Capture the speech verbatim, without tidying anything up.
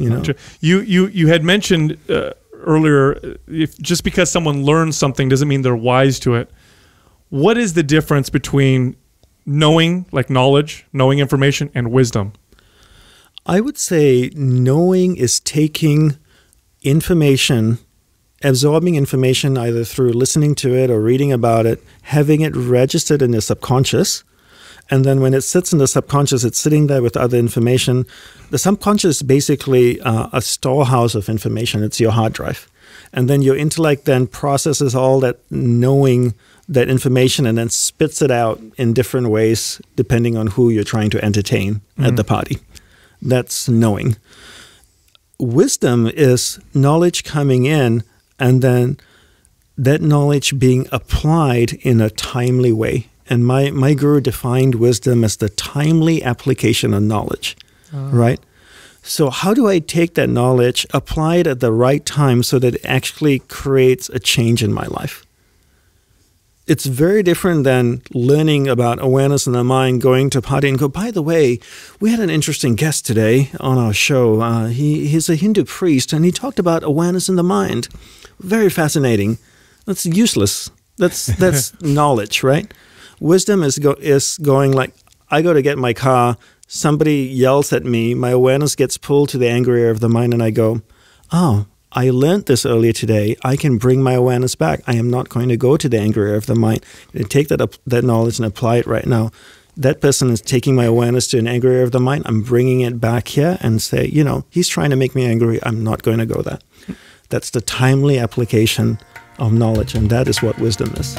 You know, you you you had mentioned uh, earlier, if just because someone learns something doesn't mean they're wise to it. What is the difference between knowing, like knowledge, knowing information, and wisdom? I would say knowing is taking information, absorbing information either through listening to it or reading about it, having it registered in your subconscious. And then when it sits in the subconscious, it's sitting there with other information. The subconscious is basically uh, a storehouse of information. It's your hard drive. And then your intellect then processes all that knowing, that information, and then spits it out in different ways depending on who you're trying to entertain mm-hmm. at the party. That's knowing. Wisdom is knowledge coming in and then that knowledge being applied in a timely way. And my, my guru defined wisdom as the timely application of knowledge, oh. right? So how do I take that knowledge, apply it at the right time so that it actually creates a change in my life? It's very different than learning about awareness in the mind, going to a party and go, by the way, we had an interesting guest today on our show. Uh, he, he's a Hindu priest, and he talked about awareness in the mind. Very fascinating. That's useless. That's, that's knowledge, right? Wisdom is, go, is going like, I go to get my car, somebody yells at me, my awareness gets pulled to the angry area of the mind, and I go, oh, I learned this earlier today. I can bring my awareness back. I am not going to go to the angry area of the mind. I take that up, that knowledge and apply it right now. That person is taking my awareness to an angry area of the mind. I'm bringing it back here and say, you know, he's trying to make me angry. I'm not going to go there. That's the timely application of knowledge, and that is what wisdom is.